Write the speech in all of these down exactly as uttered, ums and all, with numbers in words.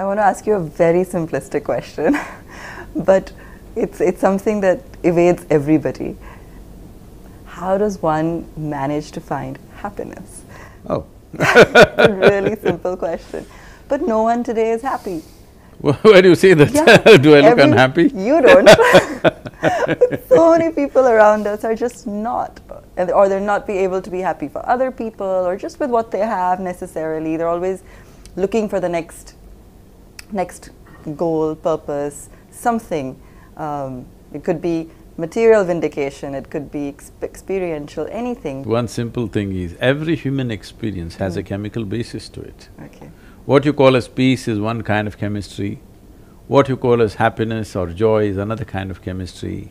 I want to ask you a very simplistic question, but it's, it's something that evades everybody. How does one manage to find happiness? Oh. It's a really simple question. But no one today is happy. Where do you see that? Yeah. Do I look Every, unhappy? You don't. So many people around us are just not, or they're not be able to be happy for other people, or just with what they have necessarily. They're always looking for the next, next goal, purpose, something. Um, it could be material vindication, it could be ex experiential, anything. One simple thing is, every human experience has mm. a chemical basis to it. Okay. What you call as peace is one kind of chemistry, what you call as happiness or joy is another kind of chemistry,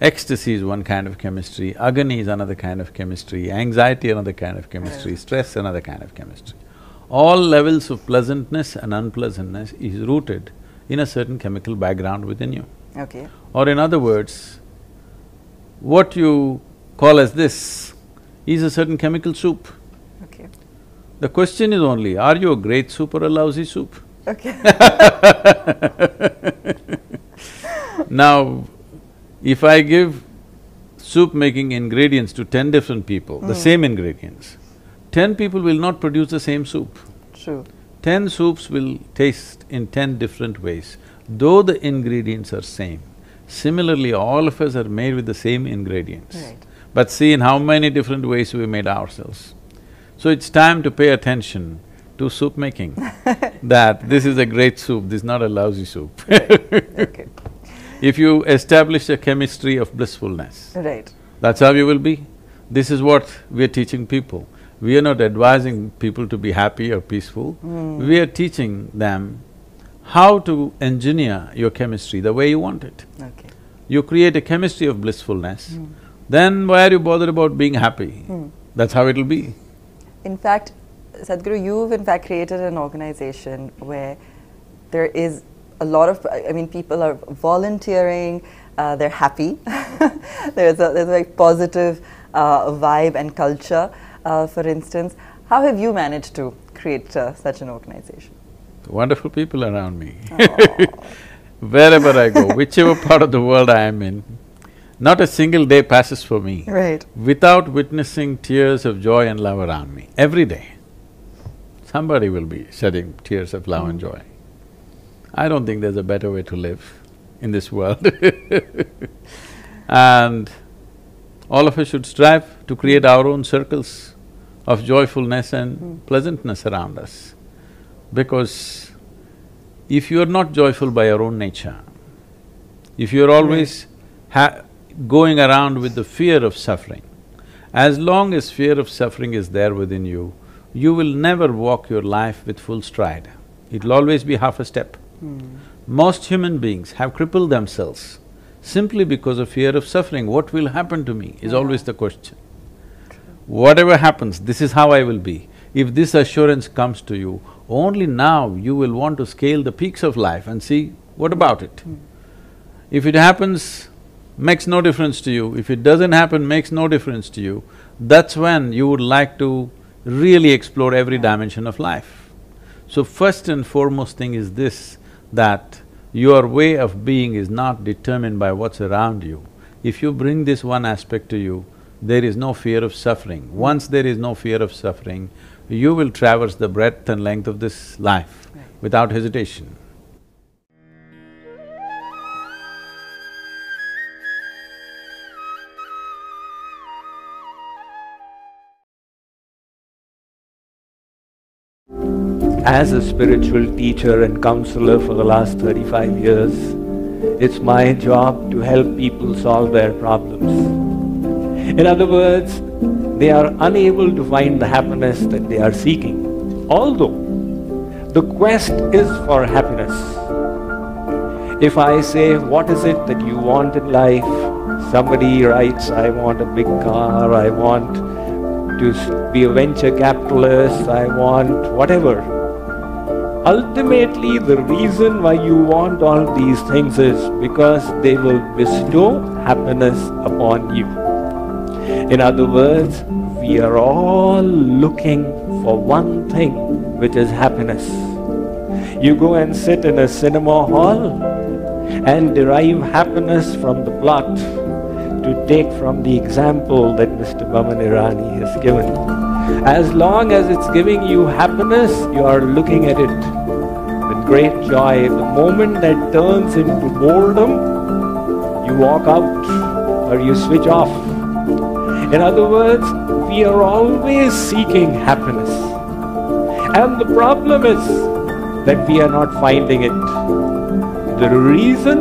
ecstasy is one kind of chemistry, agony is another kind of chemistry, anxiety another kind of chemistry, stress another kind of chemistry. All levels of pleasantness and unpleasantness is rooted in a certain chemical background within you. Okay. Or in other words, what you call as this is a certain chemical soup. The question is only, are you a great soup or a lousy soup? Okay. Now, if I give soup-making ingredients to ten different people, mm. the same ingredients, ten people will not produce the same soup. True. Ten soups will taste in ten different ways, though the ingredients are same. Similarly, all of us are made with the same ingredients. Right. But see in how many different ways we made ourselves. So it's time to pay attention to soup making, that this is a great soup, this is not a lousy soup. Right. Okay. If you establish a chemistry of blissfulness, right, that's how you will be. This is what we are teaching people. We are not advising people to be happy or peaceful. Mm. We are teaching them how to engineer your chemistry the way you want it. Okay. You create a chemistry of blissfulness, mm. then why are you bothered about being happy? Mm. That's how it'll be. In fact, Sadhguru, you've in fact created an organization where there is a lot of, I mean, people are volunteering, uh, they're happy. There's a, there's a very positive uh, vibe and culture, uh, for instance. How have you managed to create uh, such an organization? Wonderful people around me. Wherever I go, whichever part of the world I am in, not a single day passes for me right. without witnessing tears of joy and love around me. Every day, somebody will be shedding tears of love mm. and joy. I don't think there's a better way to live in this world. And all of us should strive to create our own circles of joyfulness and mm. pleasantness around us. Because if you are not joyful by your own nature, if you are always ha going around with the fear of suffering. As long as fear of suffering is there within you, you will never walk your life with full stride. It'll always be half a step. Mm. Most human beings have crippled themselves simply because of fear of suffering. What will happen to me is yeah. always the question. True. Whatever happens, this is how I will be. If this assurance comes to you, only now you will want to scale the peaks of life and see, what about it? Mm. If it happens, makes no difference to you, if it doesn't happen, makes no difference to you, that's when you would like to really explore every dimension of life. So first and foremost thing is this, that your way of being is not determined by what's around you. If you bring this one aspect to you, there is no fear of suffering. Once there is no fear of suffering, you will traverse the breadth and length of this life without hesitation. As a spiritual teacher and counselor for the last thirty-five years, it's my job to help people solve their problems. In other words, they are unable to find the happiness that they are seeking, although the quest is for happiness. If I say, what is it that you want in life? Somebody writes, I want a big car, I want to be a venture capitalist, I want whatever. Ultimately, the reason why you want all these things is because they will bestow happiness upon you. In other words, we are all looking for one thing, which is happiness. You go and sit in a cinema hall and derive happiness from the plot to take from the example that Mister Bamanirani has given. As long as it's giving you happiness, you are looking at it with great joy. The moment that turns into boredom, you walk out or you switch off. In other words, we are always seeking happiness. And the problem is that we are not finding it. The reason,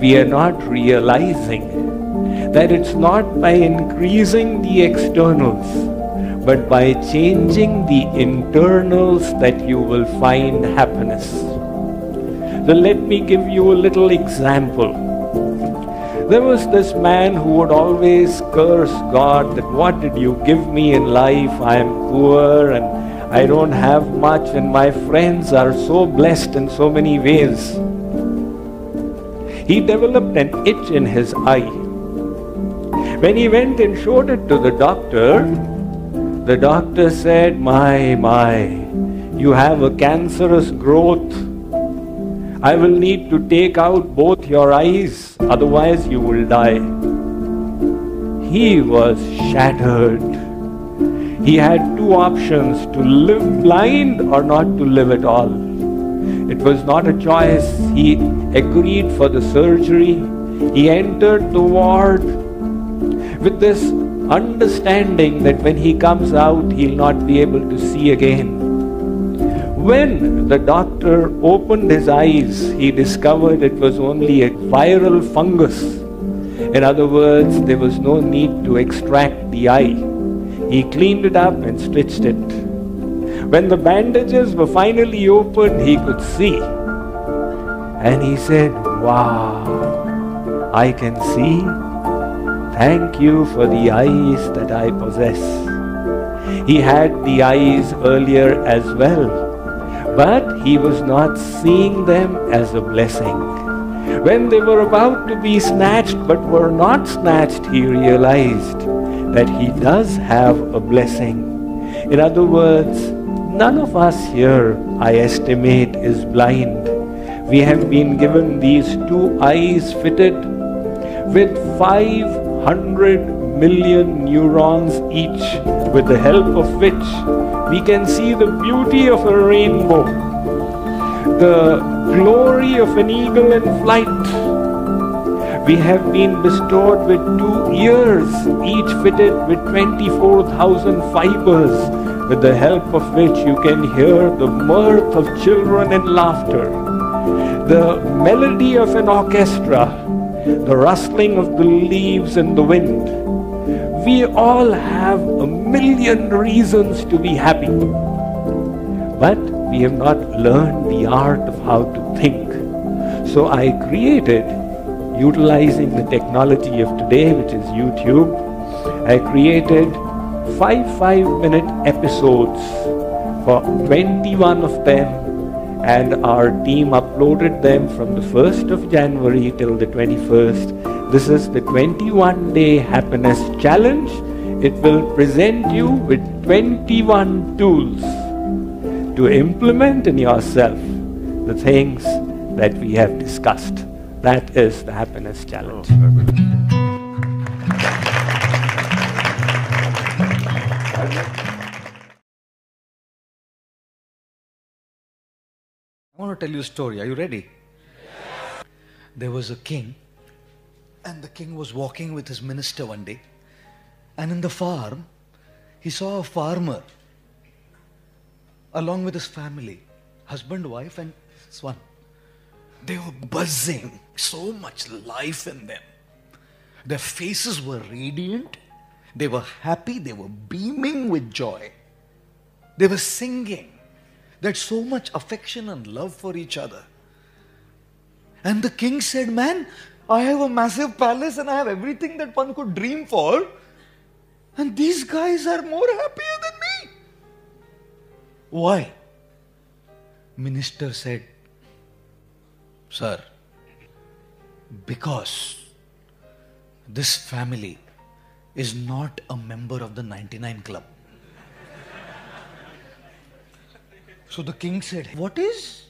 we are not realizing that it's not by increasing the externals, but by changing the internals that you will find happiness. So let me give you a little example. There was this man who would always curse God that what did you give me in life? I am poor and I don't have much and my friends are so blessed in so many ways. He developed an itch in his eye. When he went and showed it to the doctor, the doctor said, my, my, you have a cancerous growth. I will need to take out both your eyes, otherwise you will die. He was shattered. He had two options, to live blind or not to live at all. It was not a choice. He agreed for the surgery. He entered the ward with this understanding that when he comes out, he'll not be able to see again. When the doctor opened his eyes, he discovered it was only a viral fungus. In other words, there was no need to extract the eye. He cleaned it up and stitched it. When the bandages were finally opened, he could see. And he said, wow, I can see. Thank you for the eyes that I possess. He had the eyes earlier as well, but he was not seeing them as a blessing. When they were about to be snatched but were not snatched, he realized that he does have a blessing. In other words, none of us here, I estimate, is blind. We have been given these two eyes fitted with five hundred million neurons each, with the help of which we can see the beauty of a rainbow, the glory of an eagle in flight. We have been bestowed with two ears, each fitted with twenty-four thousand fibers, with the help of which you can hear the mirth of children and laughter, the melody of an orchestra, the rustling of the leaves in the wind. We all have a million reasons to be happy, but we have not learned the art of how to think. So I created, utilizing the technology of today, which is YouTube, I created five five-minute episodes for twenty-one of them, and our team uploaded them from the first of January till the twenty-first. This is the twenty-one day happiness challenge. It will present you with twenty-one tools to implement in yourself the things that we have discussed. That is the happiness challenge. I want to tell you a story. Are you ready? Yes. There was a king, and the king was walking with his minister one day, and in the farm, he saw a farmer along with his family, husband, wife, and son. They were buzzing, so much life in them. Their faces were radiant, they were happy, they were beaming with joy. They were singing. They had so much affection and love for each other. And the king said, man, I have a massive palace and I have everything that one could dream for. And these guys are more happier than me. Why? Minister said, sir, because this family is not a member of the ninety-nine Club. So the king said, what is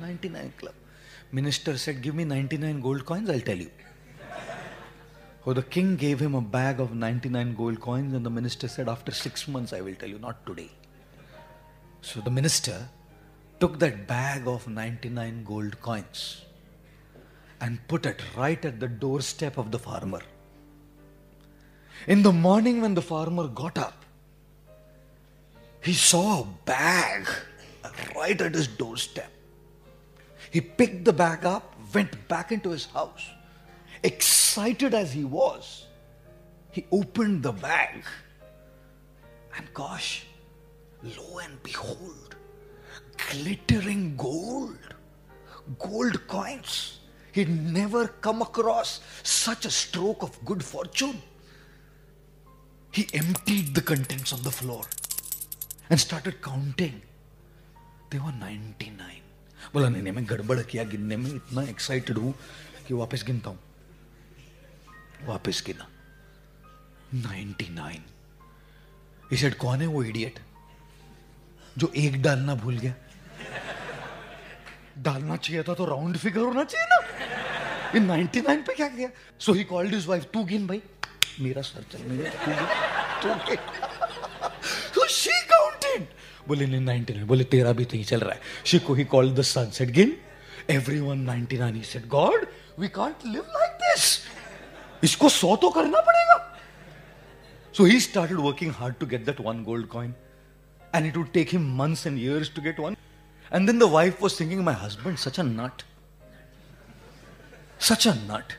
ninety-nine club? Minister said, give me ninety-nine gold coins, I'll tell you. So the king gave him a bag of ninety-nine gold coins, and the minister said, after six months I will tell you, not today. So the minister took that bag of ninety-nine gold coins and put it right at the doorstep of the farmer. In the morning when the farmer got up, he saw a bag right at his doorstep. He picked the bag up, went back into his house. Excited as he was, he opened the bag. And gosh, lo and behold, glittering gold, gold coins. He'd never come across such a stroke of good fortune. He emptied the contents on the floor and started counting. They were ninety-nine. बोला नहीं नहीं मैं गड़बड़ किया गिनने में, इतना excited हूँ कि वापस गिनता हूँ. वापस गिना ninety-nine. He said, कौन है वो इडियट जो एक डालना भूल गया? डालना चाहिए था तो राउंड फिगर होना चाहिए ना, ये ninety-nine पे क्या किया? So he called his wife, तू गिन भाई, मेरा सर चल मेरे तू गिन. So she counted. बोले नहीं ninety-nine, बोले तेरा भी तो ही चल रहा है. She he called the son, said gin. Everyone ninety-nine. He said, God, we can't live like this. इसको सौ तो करना पड़ेगा. So he started working hard to get that one gold coin, and it would take him months and years to get one. And then the wife was thinking, my husband, such a nut. Such a nut.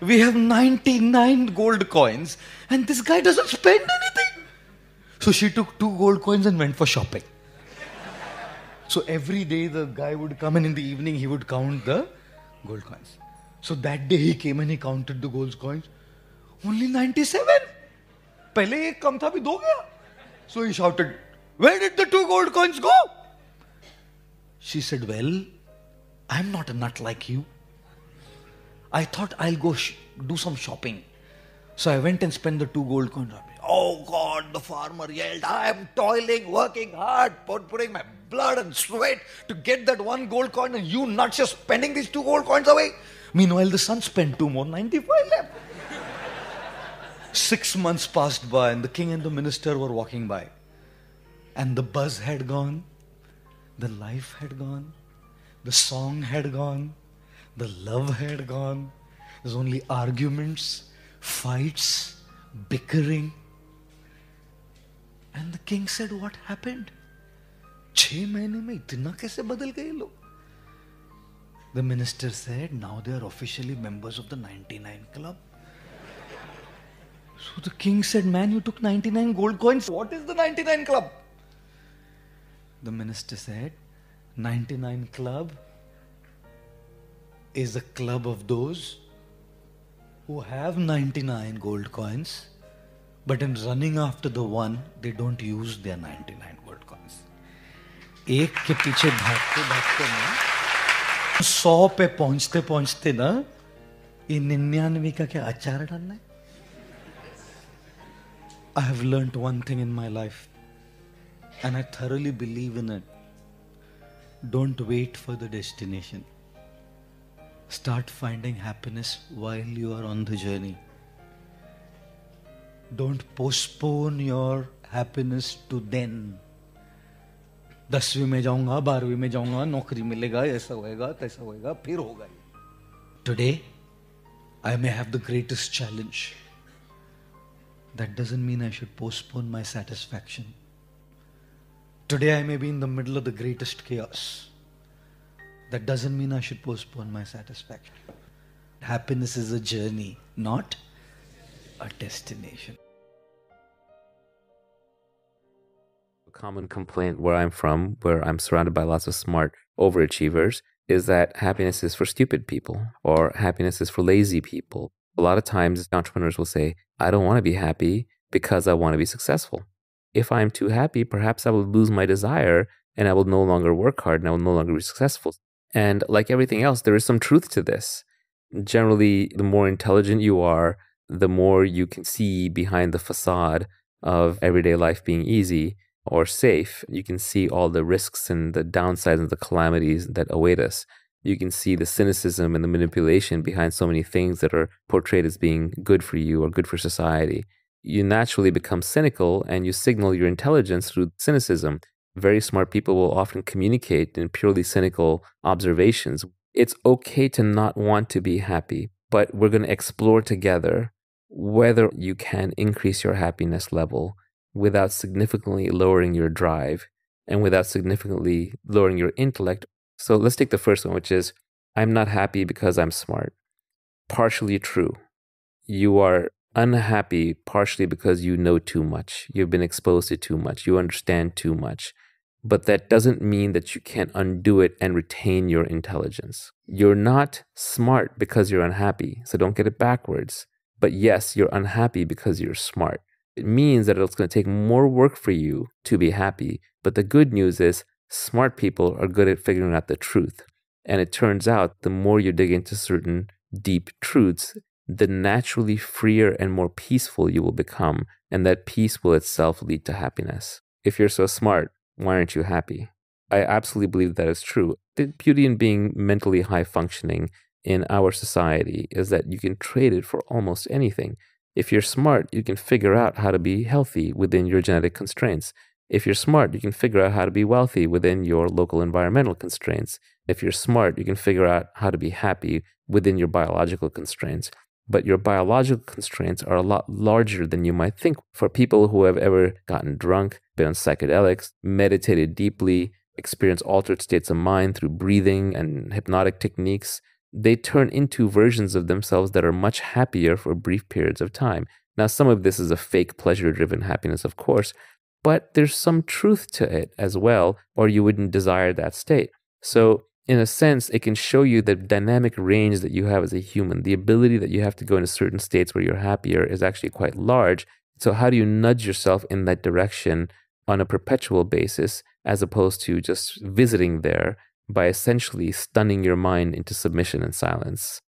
We have ninety-nine gold coins and this guy doesn't spend anything. So she took two gold coins and went for shopping. So every day the guy would come and in the evening he would count the gold coins. So that day he came and he counted the gold coins. Only ninety-seven. Pehle ek kam tha, abhi do gaya. So he shouted, where did the two gold coins go? She said, well, I'm not a nut like you. I thought I'll go sh do some shopping. So I went and spent the two gold coins. Oh God, the farmer yelled, I am toiling, working hard, putting my blood and sweat to get that one gold coin, and you nuts are spending these two gold coins away. Meanwhile, the son spent two more, ninety-five left. Six months passed by and the king and the minister were walking by. And the buzz had gone. The life had gone, the song had gone, the love had gone. There's only arguments, fights, bickering. And the king said, what happened? Chhe mahine mein itna kaise badal gaye log? The minister said, now they are officially members of the ninety-nine club. So the king said, man, you took ninety-nine gold coins. What is the ninety-nine club? The minister said, ninety-nine club is a club of those who have ninety-nine gold coins, but in running after the one, they don't use their ninety-nine gold coins. एक के पीछे भागते भागते ना, सौ पे पहुंचते पहुंचते ना, इन निन्यानवे का क्या अचार डालना है? I have learnt one thing in my life, and I thoroughly believe in it. Don't wait for the destination. Start finding happiness while you are on the journey. Don't postpone your happiness to then. दसवीं में जाऊँगा, बारहवीं में जाऊँगा, नौकरी मिलेगा, ऐसा होएगा, तैसा होएगा, फिर होगा. Today, I may have the greatest challenge. That doesn't mean I should postpone my satisfaction. Today I may be in the middle of the greatest chaos. That doesn't mean I should postpone my satisfaction. Happiness is a journey, not a destination. A common complaint where I'm from, where I'm surrounded by lots of smart overachievers, is that happiness is for stupid people or happiness is for lazy people. A lot of times entrepreneurs will say, I don't want to be happy because I want to be successful. If I'm too happy, perhaps I will lose my desire and I will no longer work hard and I will no longer be successful. And like everything else, there is some truth to this. Generally, the more intelligent you are, the more you can see behind the facade of everyday life being easy or safe, you can see all the risks and the downsides and the calamities that await us. You can see the cynicism and the manipulation behind so many things that are portrayed as being good for you or good for society. You naturally become cynical and you signal your intelligence through cynicism. Very smart people will often communicate in purely cynical observations. It's okay to not want to be happy, but we're going to explore together whether you can increase your happiness level without significantly lowering your drive and without significantly lowering your intellect. So let's take the first one, which is, I'm not happy because I'm smart. Partially true. You are unhappy partially because you know too much. You've been exposed to too much. You understand too much. But that doesn't mean that you can't undo it and retain your intelligence. You're not smart because you're unhappy, so don't get it backwards. But yes, you're unhappy because you're smart. It means that it's going to take more work for you to be happy. But the good news is, smart people are good at figuring out the truth. And it turns out the more you dig into certain deep truths, the naturally freer and more peaceful you will become. And that peace will itself lead to happiness. If you're so smart, why aren't you happy? I absolutely believe that is true. The beauty in being mentally high functioning in our society is that you can trade it for almost anything. If you're smart, you can figure out how to be healthy within your genetic constraints. If you're smart, you can figure out how to be wealthy within your local environmental constraints. If you're smart, you can figure out how to be happy within your biological constraints. But your biological constraints are a lot larger than you might think. For people who have ever gotten drunk, been on psychedelics, meditated deeply, experienced altered states of mind through breathing and hypnotic techniques, they turn into versions of themselves that are much happier for brief periods of time. Now, some of this is a fake pleasure-driven happiness, of course, but there's some truth to it as well, or you wouldn't desire that state. So in a sense, it can show you the dynamic range that you have as a human. The ability that you have to go into certain states where you're happier is actually quite large. So how do you nudge yourself in that direction on a perpetual basis, as opposed to just visiting there by essentially stunning your mind into submission and silence?